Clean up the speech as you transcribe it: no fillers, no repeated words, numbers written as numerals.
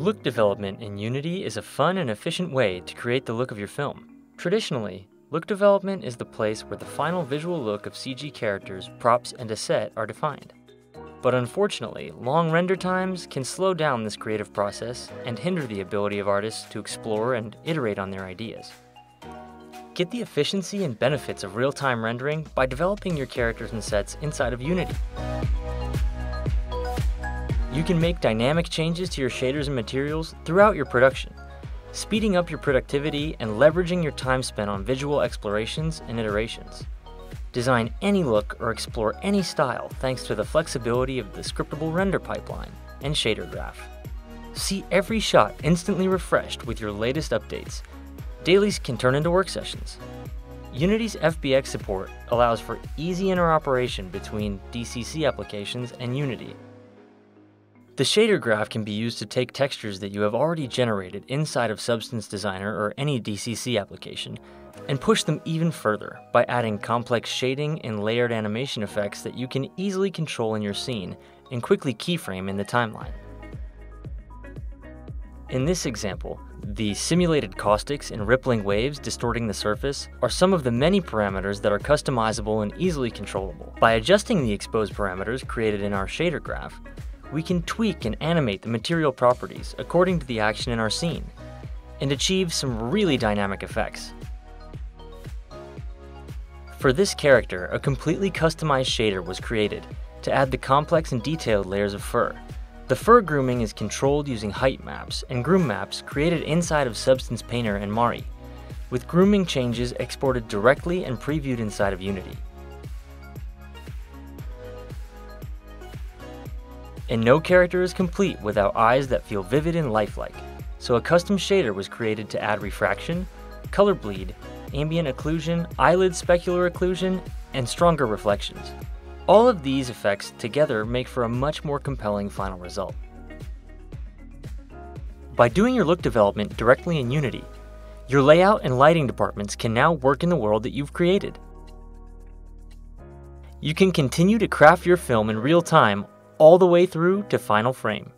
Look development in Unity is a fun and efficient way to create the look of your film. Traditionally, look development is the place where the final visual look of CG characters, props, and a set are defined. But unfortunately, long render times can slow down this creative process and hinder the ability of artists to explore and iterate on their ideas. Get the efficiency and benefits of real-time rendering by developing your characters and sets inside of Unity. You can make dynamic changes to your shaders and materials throughout your production, speeding up your productivity and leveraging your time spent on visual explorations and iterations. Design any look or explore any style thanks to the flexibility of the scriptable render pipeline and shader graph. See every shot instantly refreshed with your latest updates. Dailies can turn into work sessions. Unity's FBX support allows for easy interoperation between DCC applications and Unity. The shader graph can be used to take textures that you have already generated inside of Substance Designer or any DCC application and push them even further by adding complex shading and layered animation effects that you can easily control in your scene and quickly keyframe in the timeline. In this example, the simulated caustics and rippling waves distorting the surface are some of the many parameters that are customizable and easily controllable. By adjusting the exposed parameters created in our shader graph, we can tweak and animate the material properties according to the action in our scene and achieve some really dynamic effects. For this character, a completely customized shader was created to add the complex and detailed layers of fur. The fur grooming is controlled using height maps and groom maps created inside of Substance Painter and Mari, with grooming changes exported directly and previewed inside of Unity. And no character is complete without eyes that feel vivid and lifelike, so a custom shader was created to add refraction, color bleed, ambient occlusion, eyelid specular occlusion, and stronger reflections. All of these effects together make for a much more compelling final result. By doing your look development directly in Unity, your layout and lighting departments can now work in the world that you've created. You can continue to craft your film in real time all the way through to final frame.